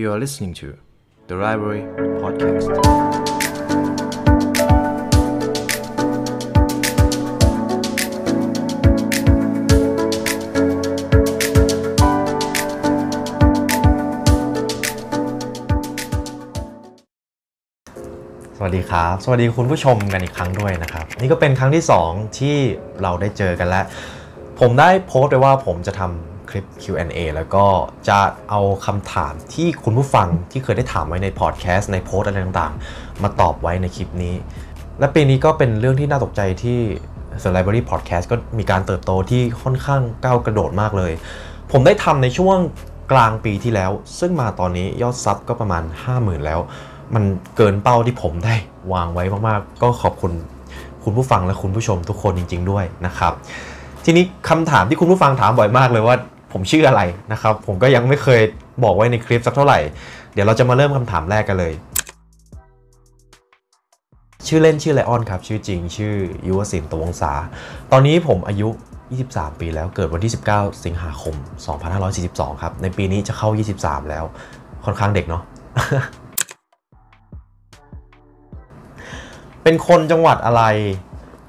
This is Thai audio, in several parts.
You are listening to The Library Podcast. สวัสดีครับสวัสดีคุณผู้ชมกันอีกครั้งด้วยนะครับนี่ก็เป็นครั้งที่2ที่เราได้เจอกันแล้วผมได้โพสต์ไปว่าผมจะทำคลิป Q&A แล้วก็จะเอาคำถามที่คุณผู้ฟังที่เคยได้ถามไว้ในพอดแคสต์ในโพสต์อะไรต่างๆมาตอบไว้ในคลิปนี้และปีนี้ก็เป็นเรื่องที่น่าตกใจที่ The Library Podcast ก็มีการเติบโตที่ค่อนข้างก้าวกระโดดมากเลยผมได้ทำในช่วงกลางปีที่แล้วซึ่งมาตอนนี้ยอดซับก็ประมาณ 50,000 แล้วมันเกินเป้าที่ผมได้วางไว้มากๆก็ขอบคุณคุณผู้ฟังและคุณผู้ชมทุกคนจริงๆด้วยนะครับทีนี้คำถามที่คุณผู้ฟังถามบ่อยมากเลยว่าผมชื่ออะไรนะครับผมก็ยังไม่เคยบอกไว้ในคลิปสักเท่าไหร่เดี๋ยวเราจะมาเริ่มคำถามแรกกันเลยชื่อเล่นชื่อไลออนครับชื่อจริงชื่อยุวศิลป์ ตวงศาตอนนี้ผมอายุ23ปีแล้วเกิดวันที่19สิงหาคม2542ครับในปีนี้จะเข้า23แล้วค่อนข้างเด็กเนาะ เป็นคนจังหวัดอะไร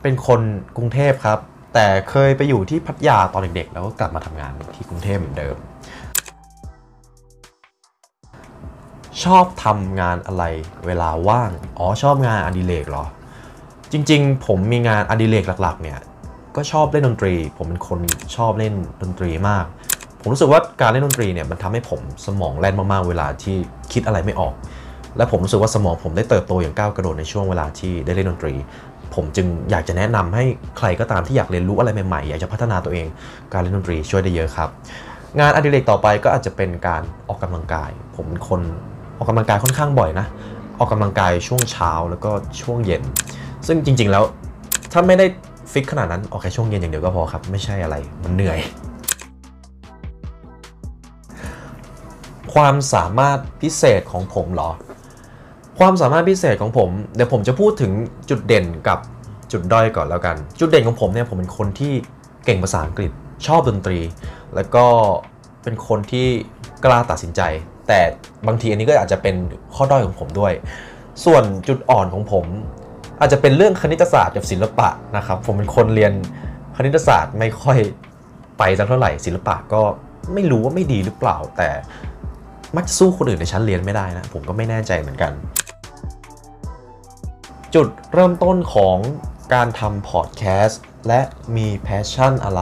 เป็นคนกรุงเทพครับแต่เคยไปอยู่ที่พัทยาตอนเด็กๆแล้วก็กลับมาทำงานที่กรุงเทพเหมือนเดิมชอบทำงานอะไรเวลาว่างอ๋อชอบงานอดิเรกเหรอจริงๆผมมีงานอดิเรกหลักๆเนี่ยก็ชอบเล่นดนตรีผมเป็นคนชอบเล่นดนตรีมากผมรู้สึกว่าการเล่นดนตรีเนี่ยมันทำให้ผมสมองแล่นมากๆเวลาที่คิดอะไรไม่ออกและผมรู้สึกว่าสมองผมได้เติบโตอย่างก้าวกระโดดในช่วงเวลาที่ได้เล่นดนตรีผมจึงอยากจะแนะนำให้ใครก็ตามที่อยากเรียนรู้อะไรใหม่ๆอยากจะพัฒนาตัวเองการเล่นดนตรีช่วยได้เยอะครับงานอดิเรกต่อไปก็อาจจะเป็นการออกกำลังกายผมเป็นคนออกกำลังกายค่อนข้างบ่อยนะออกกำลังกายช่วงเช้าแล้วก็ช่วงเย็นซึ่งจริงๆแล้วถ้าไม่ได้ฟิกขนาดนั้นออกแค่ช่วงเย็นอย่างเดียวก็พอครับไม่ใช่อะไรมันเหนื่อยความสามารถพิเศษของผมเหรอความสามารถพิเศษของผมเดี๋ยวผมจะพูดถึงจุดเด่นกับจุดด้อยก่อนแล้วกันจุดเด่นของผมเนี่ยผมเป็นคนที่เก่งภาษาอังกฤษชอบดนตรีแล้วก็เป็นคนที่กล้าตัดสินใจแต่บางทีอันนี้ก็อาจจะเป็นข้อด้อยของผมด้วยส่วนจุดอ่อนของผมอาจจะเป็นเรื่องคณิตศาสตร์กับศิลปะนะครับผมเป็นคนเรียนคณิตศาสตร์ไม่ค่อยไปสักเท่าไหร่ศิลปะก็ไม่รู้ว่าไม่ดีหรือเปล่าแต่มักสู้คนอื่นในชั้นเรียนไม่ได้นะผมก็ไม่แน่ใจเหมือนกันจุดเริ่มต้นของการทำพอดแคสต์และมีแพชชั่นอะไร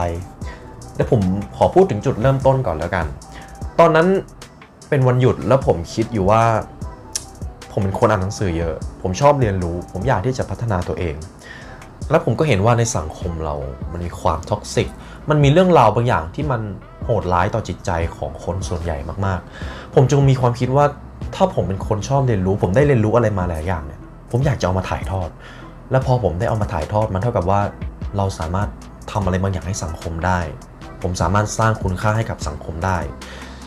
เดี๋ยวผมขอพูดถึงจุดเริ่มต้นก่อนแล้วกันตอนนั้นเป็นวันหยุดแล้วผมคิดอยู่ว่าผมเป็นคนอ่านหนังสือเยอะผมชอบเรียนรู้ผมอยากที่จะพัฒนาตัวเองและผมก็เห็นว่าในสังคมเรามันมีความท็อกซิกมันมีเรื่องราวบางอย่างที่มันโหดร้ายต่อจิตใจของคนส่วนใหญ่มากๆผมจึงมีความคิดว่าถ้าผมเป็นคนชอบเรียนรู้ผมได้เรียนรู้อะไรมาหลายอย่างเนี่ยผมอยากจะเอามาถ่ายทอดและพอผมได้เอามาถ่ายทอดมันเท่ากับว่าเราสามารถทำอะไรบางอย่างให้สังคมได้ผมสามารถสร้างคุณค่าให้กับสังคมได้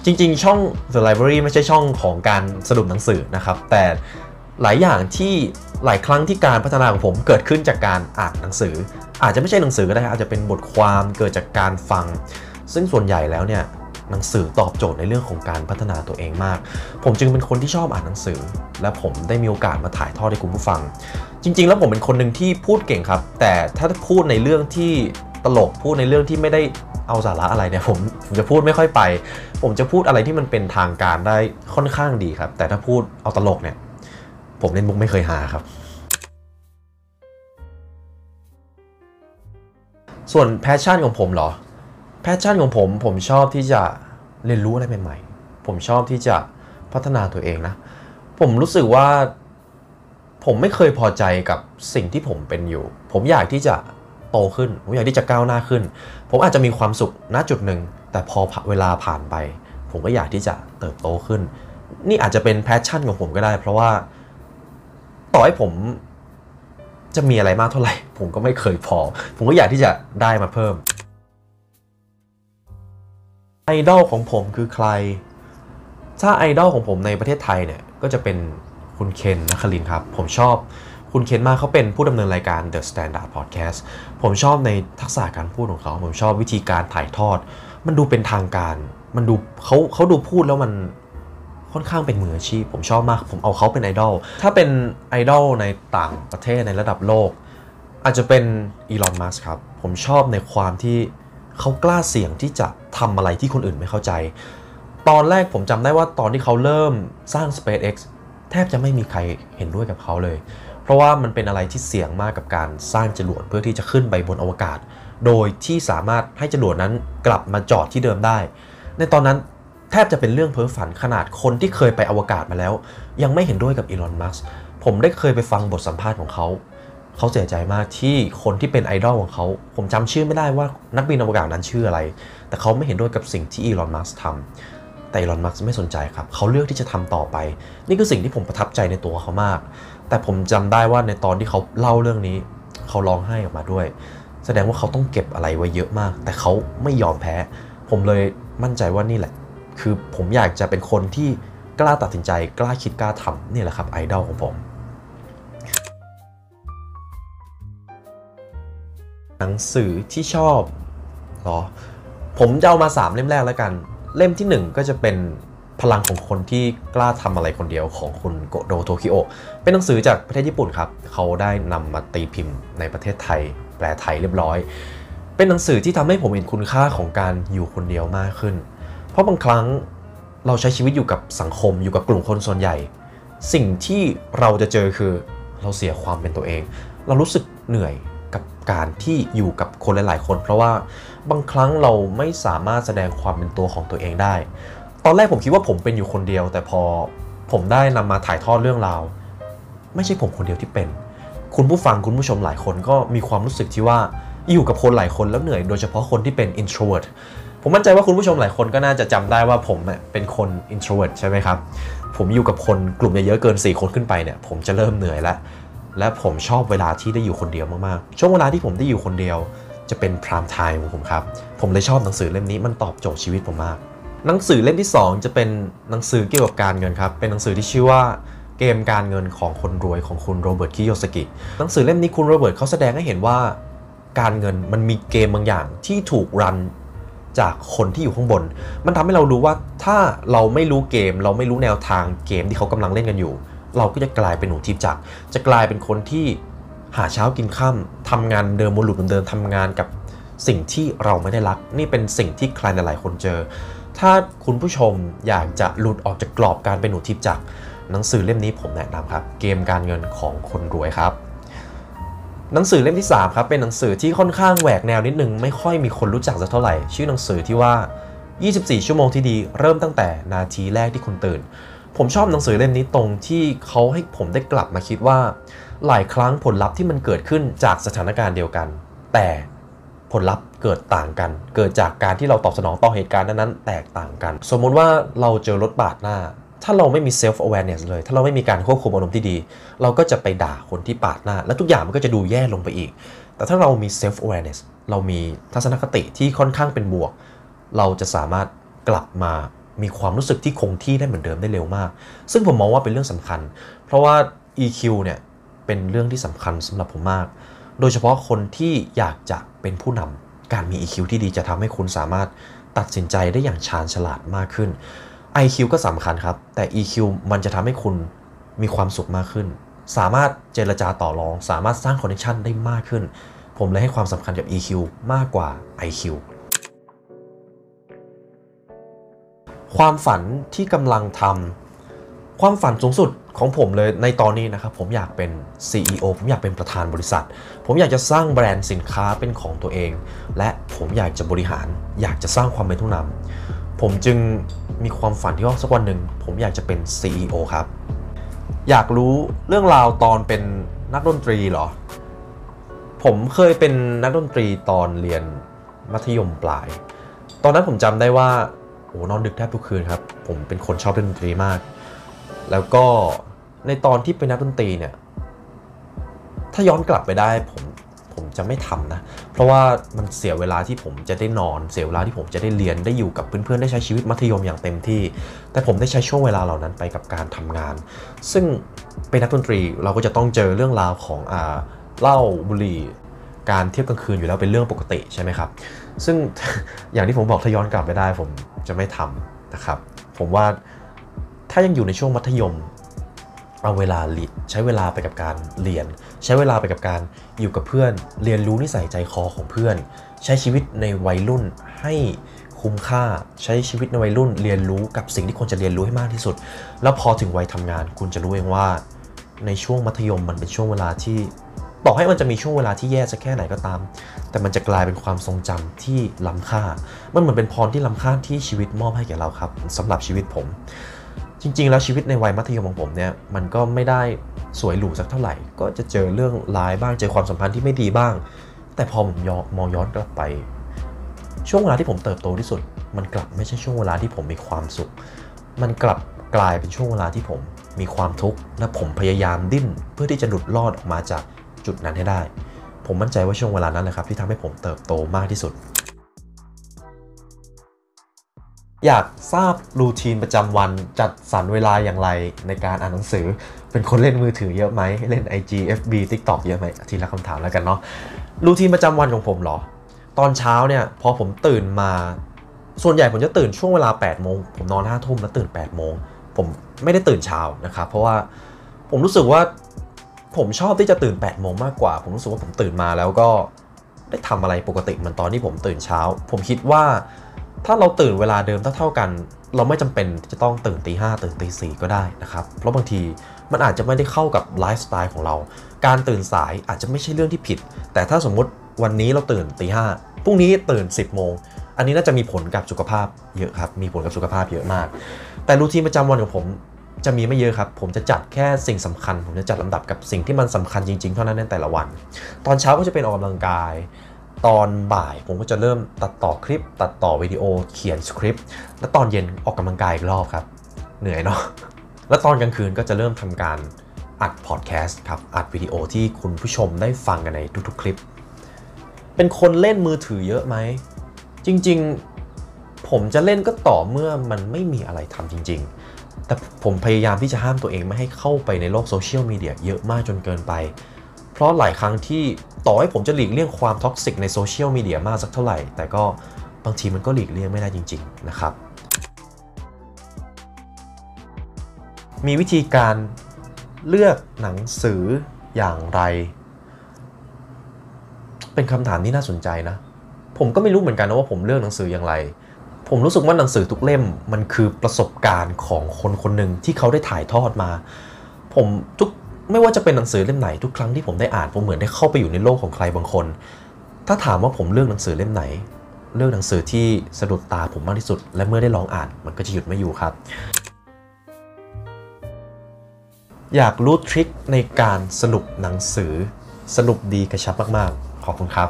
จริงๆช่อง The Library ไม่ใช่ช่องของการสรุปหนังสือนะครับแต่หลายอย่างที่หลายครั้งที่การพัฒนาของผมเกิดขึ้นจากการอ่านหนังสืออาจจะไม่ใช่หนังสือก็ได้อาจจะเป็นบทความเกิดจากการฟังซึ่งส่วนใหญ่แล้วเนี่ยหนังสือตอบโจทย์ในเรื่องของการพัฒนาตัวเองมากผมจึงเป็นคนที่ชอบอ่านหนังสือและผมได้มีโอกาสมาถ่ายทอดให้คุณผู้ฟังจริงๆแล้วผมเป็นคนหนึ่งที่พูดเก่งครับแต่ถ้าพูดในเรื่องที่ตลกพูดในเรื่องที่ไม่ได้เอาสาระอะไรเนี่ยผมจะพูดไม่ค่อยไปผมจะพูดอะไรที่มันเป็นทางการได้ค่อนข้างดีครับแต่ถ้าพูดเอาตลกเนี่ยผมเล่นมุกไม่เคยหาครับส่วนแพชชั่นของผมเหรอแพชชั่นของผมชอบที่จะเรียนรู้อะไรใหม่ๆผมชอบที่จะพัฒนาตัวเองนะผมรู้สึกว่าผมไม่เคยพอใจกับสิ่งที่ผมเป็นอยู่ผมอยากที่จะโตขึ้นผมอยากที่จะก้าวหน้าขึ้นผมอาจจะมีความสุขณจุดหนึ่งแต่พอเวลาผ่านไปผมก็อยากที่จะเติบโตขึ้นนี่อาจจะเป็นแพชชั่นของผมก็ได้เพราะว่าต่อให้ผมจะมีอะไรมากเท่าไหร่ผมก็ไม่เคยพอผมก็อยากที่จะได้มาเพิ่มไอดอลของผมคือใครถ้าไอดอลของผมในประเทศไทยเนี่ยก็จะเป็นคุณเคนนัครินทร์ครับผมชอบคุณเคนมากเขาเป็นผู้ดำเนินรายการ The Standard Podcast ผมชอบในทักษะการพูดของเขาผมชอบวิธีการถ่ายทอดมันดูเป็นทางการมันดูเขาดูพูดแล้วมัน ค่อนข้างเป็นมืออาชีพผมชอบมากผมเอาเขาเป็นไอดอลถ้าเป็นไอดอลในต่างประเทศในระดับโลกอาจจะเป็นอีลอน มัสก์ครับผมชอบในความที่เขากล้าเสี่ยงที่จะทำอะไรที่คนอื่นไม่เข้าใจตอนแรกผมจำได้ว่าตอนที่เขาเริ่มสร้าง SpaceX แทบจะไม่มีใครเห็นด้วยกับเขาเลยเพราะว่ามันเป็นอะไรที่เสี่ยงมากกับการสร้างจรวดเพื่อที่จะขึ้นไปบนอวกาศโดยที่สามารถให้จรวดนั้นกลับมาจอดที่เดิมได้ในตอนนั้นแทบจะเป็นเรื่องเพ้อฝันขนาดคนที่เคยไปอวกาศมาแล้วยังไม่เห็นด้วยกับอีลอน มัสก์ผมได้เคยไปฟังบทสัมภาษณ์ของเขาเสียใจมากที่คนที่เป็นไอดอลของเขาผมจำชื่อไม่ได้ว่านักบินอวกาศนั้นชื่ออะไรแต่เขาไม่เห็นด้วยกับสิ่งที่อีลอน มัสก์ทำแต่อีลอน มัสก์ไม่สนใจครับเขาเลือกที่จะทำต่อไปนี่คือสิ่งที่ผมประทับใจในตัวเขามากแต่ผมจำได้ว่าในตอนที่เขาเล่าเรื่องนี้เขาร้องไห้ออกมาด้วยแสดงว่าเขาต้องเก็บอะไรไว้เยอะมากแต่เขาไม่ยอมแพ้ผมเลยมั่นใจว่านี่แหละคือผมอยากจะเป็นคนที่กล้าตัดสินใจกล้าคิดกล้าทำนี่แหละครับไอดอลของผมหนังสือที่ชอบเหรอผมจะเอามา3เล่มแรกแล้วกันเล่มที่1ก็จะเป็นพลังของคนที่กล้าทำอะไรคนเดียวของคุณโกโดโทคิโอะเป็นหนังสือจากประเทศญี่ปุ่นครับเขาได้นำมาตีพิมพ์ในประเทศไทยแปลไทยเรียบร้อยเป็นหนังสือที่ทำให้ผมเห็นคุณค่าของการอยู่คนเดียวมากขึ้นเพราะบางครั้งเราใช้ชีวิตอยู่กับสังคมอยู่กับกลุ่มคนส่วนใหญ่สิ่งที่เราจะเจอคือเราเสียความเป็นตัวเองเรารู้สึกเหนื่อยกับการที่อยู่กับคนหลายๆคนเพราะว่าบางครั้งเราไม่สามารถแสดงความเป็นตัวของตัวเองได้ตอนแรกผมคิดว่าผมเป็นอยู่คนเดียวแต่พอผมได้นำมาถ่ายทอดเรื่องราวไม่ใช่ผมคนเดียวที่เป็นคุณผู้ฟังคุณผู้ชมหลายคนก็มีความรู้สึกที่ว่าอยู่กับคนหลายคนแล้วเหนื่อยโดยเฉพาะคนที่เป็น introvert ผมมั่นใจว่าคุณผู้ชมหลายคนก็น่าจะจำได้ว่าผมเป็นคน introvert ใช่ไหมครับผมอยู่กับคนกลุ่มเยอะเกิน4คนขึ้นไปเนี่ยผมจะเริ่มเหนื่อยแล้วและผมชอบเวลาที่ได้อยู่คนเดียวมากๆช่วงเวลาที่ผมได้อยู่คนเดียวจะเป็น prime time ของผมครับผมเลยชอบหนังสือเล่มนี้มันตอบโจทย์ชีวิตผมมากหนังสือเล่มที่2จะเป็นหนังสือเกี่ยวกับการเงินครับเป็นหนังสือที่ชื่อว่าเกมการเงินของคนรวยของคุณโรเบิร์ตคิโยซากิหนังสือเล่มนี้คุณโรเบิร์ตเขาแสดงให้เห็นว่าการเงินมันมีเกมบางอย่างที่ถูกรันจากคนที่อยู่ข้างบนมันทำให้เรารู้ว่าถ้าเราไม่รู้เกมเราไม่รู้แนวทางเกมที่เขากำลังเล่นกันอยู่เราก็จะกลายเป็นหนูทิพย์จักรจะกลายเป็นคนที่หาเช้ากินค่ำทำงานเดิมวนลูปเดิมทำงานกับสิ่งที่เราไม่ได้รักนี่เป็นสิ่งที่ใครหลายๆคนเจอถ้าคุณผู้ชมอยากจะหลุดออกจากกรอบการเป็นหนูทิพย์จักรหนังสือเล่มนี้ผมแนะนำครับเกมการเงินของคนรวยครับหนังสือเล่มที่3ครับเป็นหนังสือที่ค่อนข้างแหวกแนวนิดนึงไม่ค่อยมีคนรู้จักสักเท่าไหร่ชื่อหนังสือที่ว่า24ชั่วโมงที่ดีเริ่มตั้งแต่นาทีแรกที่คุณตื่นผมชอบหนังสือเล่มนี้ตรงที่เขาให้ผมได้กลับมาคิดว่าหลายครั้งผลลัพธ์ที่มันเกิดขึ้นจากสถานการณ์เดียวกันแต่ผลลัพธ์เกิดต่างกันเกิดจากการที่เราตอบสนองต่อเหตุการณ์นั้นๆแตกต่างกันสมมติว่าเราเจอรถปาดหน้าถ้าเราไม่มี self awareness เลยถ้าเราไม่มีการควบคุมอารมณ์ที่ดีเราก็จะไปด่าคนที่ปาดหน้าและทุกอย่างมันก็จะดูแย่ลงไปอีกแต่ถ้าเรามี self awareness เรามีทัศนคติที่ค่อนข้างเป็นบวกเราจะสามารถกลับมามีความรู้สึกที่คงที่ได้เหมือนเดิมได้เร็วมากซึ่งผมมองว่าเป็นเรื่องสำคัญเพราะว่า EQ เนี่ยเป็นเรื่องที่สำคัญสำหรับผมมากโดยเฉพาะคนที่อยากจะเป็นผู้นำการมี EQ ที่ดีจะทำให้คุณสามารถตัดสินใจได้อย่างชาญฉลาดมากขึ้นIQ ก็สำคัญครับแต่ EQ มันจะทำให้คุณมีความสุขมากขึ้นสามารถเจรจาต่อรองสามารถสร้างคอนเนคชั่นได้มากขึ้นผมเลยให้ความสำคัญกับ EQ มากกว่า IQ ความฝันที่กำลังทำความฝันสูงสุดของผมเลยในตอนนี้นะครับผมอยากเป็น CEO ผมอยากเป็นประธานบริษัทผมอยากจะสร้างแบรนด์สินค้าเป็นของตัวเองและผมอยากจะบริหารอยากจะสร้างความเป็นผู้นำผมจึงมีความฝันที่ว่าสักวันหนึ่งผมอยากจะเป็น CEO ครับอยากรู้เรื่องราวตอนเป็นนักดนตรีเหรอผมเคยเป็นนักดนตรีตอนเรียนมัธยมปลายตอนนั้นผมจำได้ว่าโอ้นอนดึกแทบทุกคืนครับผมเป็นคนชอบเล่นดนตรีมากแล้วก็ในตอนที่เป็นนักดนตรีเนี่ยถ้าย้อนกลับไปได้ผมจะไม่ทำนะเพราะว่ามันเสียเวลาที่ผมจะได้นอนเสียเวลาที่ผมจะได้เรียนได้อยู่กับเพื่อนๆได้ใช้ชีวิตมัธยมอย่างเต็มที่แต่ผมได้ใช้ช่วงเวลาเหล่านั้นไปกับการทำงานซึ่งเป็นนักดนตรีเราก็จะต้องเจอเรื่องราวของเหล้าบุหรี่การเที่ยวกลางคืนอยู่แล้วเป็นเรื่องปกติใช่ไหมครับซึ่งอย่างที่ผมบอกถ้าย้อนกลับไปได้ผมจะไม่ทำนะครับผมว่าแท ถ้ายังอยู่ในช่วงมัธยมเอาเวลาใช้เวลาไปกับการเรียนใช้เวลาไปกับการอยู่กับเพื่อนเรียนรู้นิสัยใจคอของเพื่อนใช้ชีวิตในวัยรุ่นให้คุ้มค่าใช้ชีวิตในวัยรุ่นเรียนรู้กับสิ่งที่ควรจะเรียนรู้ให้มากที่สุดแล้วพอถึงวัยทำงานคุณจะรู้เองว่าในช่วงมัธยมมันเป็นช่วงเวลาที่ต่อให้มันจะมีช่วงเวลาที่แย่จะแค่ไหนก็ตามแต่มันจะกลายเป็นความทรงจำที่ล้ำค่ามันเหมือนเป็นพรที่ล้ำค่าที่ชีวิตมอบให้แก่เราครับสำหรับชีวิตผมจริงๆแล้วชีวิตในวัยมัธยมของผมเนี่ยมันก็ไม่ได้สวยหรูสักเท่าไหร่ก็จะเจอเรื่องร้ายบ้างเจอความสัมพันธ์ที่ไม่ดีบ้างแต่พอผมมองย้อนกลับไปช่วงเวลาที่ผมเติบโตที่สุดมันกลับไม่ใช่ช่วงเวลาที่ผมมีความสุขมันกลับกลายเป็นช่วงเวลาที่ผมมีความทุกข์และผมพยายามดิ้นเพื่อที่จะหลุดรอดออกมาจากจุดนั้นให้ได้ผมมั่นใจว่าช่วงเวลานั้นแหละครับที่ทำให้ผมเติบโตมากที่สุดอยากทราบรูทีนประจำวันจัดสรรเวลาอย่างไรในการอ่านหนังสือเป็นคนเล่นมือถือเยอะไหมเล่น IG FB TikTok เยอะไหมทีละคำถามแล้วกันเนาะรูทีนประจำวันของผมเหรอตอนเช้าเนี่ยพอผมตื่นมาส่วนใหญ่ผมจะตื่นช่วงเวลา8โมงผมนอน5ทุ่มแล้วตื่น8โมงผมไม่ได้ตื่นเช้านะครับเพราะว่าผมรู้สึกว่าผมชอบที่จะตื่น8โมงมากกว่าผมรู้สึกว่าผมตื่นมาแล้วก็ได้ทำอะไรปกติเหมือนตอนที่ผมตื่นเช้าผมคิดว่าถ้าเราตื่นเวลาเดิมเท่ากันเราไม่จำเป็นจะต้องตื่นตีห้าตื่นตีสี่ก็ได้นะครับเพราะบางทีมันอาจจะไม่ได้เข้ากับไลฟ์สไตล์ของเราการตื่นสายอาจจะไม่ใช่เรื่องที่ผิดแต่ถ้าสมมติวันนี้เราตื่นตีห้าพรุ่งนี้ตื่น10โมงอันนี้น่าจะมีผลกับสุขภาพเยอะครับมีผลกับสุขภาพเยอะมากแต่รูทีนประจำวันของผมจะมีไม่เยอะครับผมจะจัดแค่สิ่งสำคัญผมจะจัดลำดับกับสิ่งที่มันสำคัญจริงๆเท่านั้นในแต่ละวันตอนเช้าก็จะเป็นออกกำลังกายตอนบ่ายผมก็จะเริ่มตัดต่อคลิปตัดต่อวิดีโอเขียนสคริปต์แล้วตอนเย็นออกกำลังกายอีกรอบครับเหนื่อยเนาะแล้วตอนกลางคืนก็จะเริ่มทำการอัดพอดแคสต์ครับอัดวิดีโอที่คุณผู้ชมได้ฟังกันในทุกๆคลิปเป็นคนเล่นมือถือเยอะไหมจริงๆผมจะเล่นก็ต่อเมื่อมันไม่มีอะไรทำจริงๆแต่ผมพยายามที่จะห้ามตัวเองไม่ให้เข้าไปในโลกโซเชียลมีเดียเยอะมากจนเกินไปเพราะหลายครั้งที่ต่อให้ผมจะหลีกเลี่ยงความท็อกซิกในโซเชียลมีเดียมากสักเท่าไหร่แต่ก็บางทีมันก็หลีกเลี่ยงไม่ได้จริงๆนะครับมีวิธีการเลือกหนังสืออย่างไรเป็นคำถามที่น่าสนใจนะผมก็ไม่รู้เหมือนกันนะว่าผมเลือกหนังสืออย่างไรผมรู้สึกว่าหนังสือทุกเล่มมันคือประสบการณ์ของคนคนหนึ่งที่เขาได้ถ่ายทอดมาผมไม่ว่าจะเป็นหนังสือเล่มไหนทุกครั้งที่ผมได้อ่านผมเหมือนได้เข้าไปอยู่ในโลกของใครบางคนถ้าถามว่าผมเลือกหนังสือเล่มไหนเลือกหนังสือที่สะดุดตาผมมากที่สุดและเมื่อได้ลองอ่านมันก็จะหยุดไม่อยู่ครับอยากรู้ทริคในการสรุปหนังสือสรุปดีกระชับมากๆขอบคุณครับ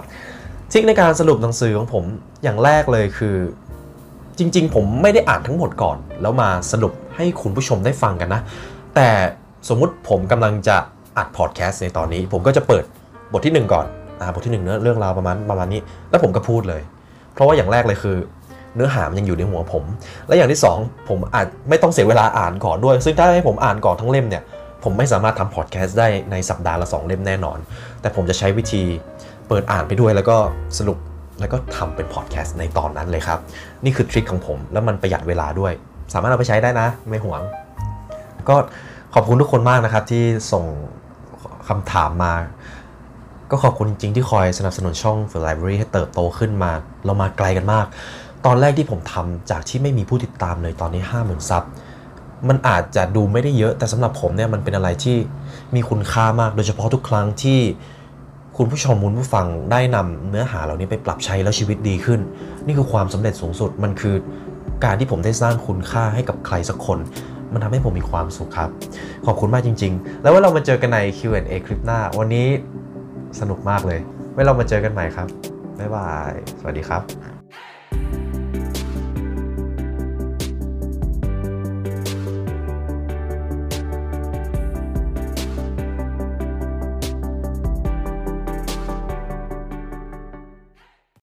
ทริคในการสรุปหนังสือของผมอย่างแรกเลยคือจริงๆผมไม่ได้อ่านทั้งหมดก่อนแล้วมาสรุปให้คุณผู้ชมได้ฟังกันนะแต่สมมุติผมกำลังจะอัดพอดแคสต์ในตอนนี้ผมก็จะเปิดบทที่1ก่อนบทที่1เนื้อเรื่องราวประมาณนี้แล้วผมก็พูดเลยเพราะว่าอย่างแรกเลยคือเนื้อหามันยังอยู่ในหัวผมและอย่างที่2ผมอาจไม่ต้องเสียเวลาอ่านก่อนด้วยซึ่งถ้าให้ผมอ่านก่อนทั้งเล่มเนี่ยผมไม่สามารถทำพอดแคสต์ได้ในสัปดาห์ละ2 เล่มแน่นอนแต่ผมจะใช้วิธีเปิดอ่านไปด้วยแล้วก็สรุปแล้วก็ทำเป็นพอดแคสต์ในตอนนั้นเลยครับนี่คือทริคของผมแล้วมันประหยัดเวลาด้วยสามารถเอาไปใช้ได้นะไม่หวงก็ขอบคุณทุกคนมากนะครับที่ส่งคำถามมาก็ขอบคุณจริงที่คอยสนับสนุนช่อง The Library ให้เติบโตขึ้นมาเรามาไกลกันมากตอนแรกที่ผมทำจากที่ไม่มีผู้ติดตามเลยตอนนี้ 50,000 ซับมันอาจจะดูไม่ได้เยอะแต่สำหรับผมเนี่ยมันเป็นอะไรที่มีคุณค่ามากโดยเฉพาะทุกครั้งที่คุณผู้ชมผู้ฟังได้นำเนื้อหาเหล่านี้ไปปรับใช้แล้วชีวิตดีขึ้นนี่คือความสำเร็จสูงสุดมันคือการที่ผมได้สร้างคุณค่าให้กับใครสักคนมันทำให้ผมมีความสุขครับขอบคุณมากจริงๆแล้วว่าเรามาเจอกันใน Q&A คลิปหน้าวันนี้สนุกมากเลยไว้เรามาเจอกันใหม่ครับบ๊ายบายสวัสดีครับ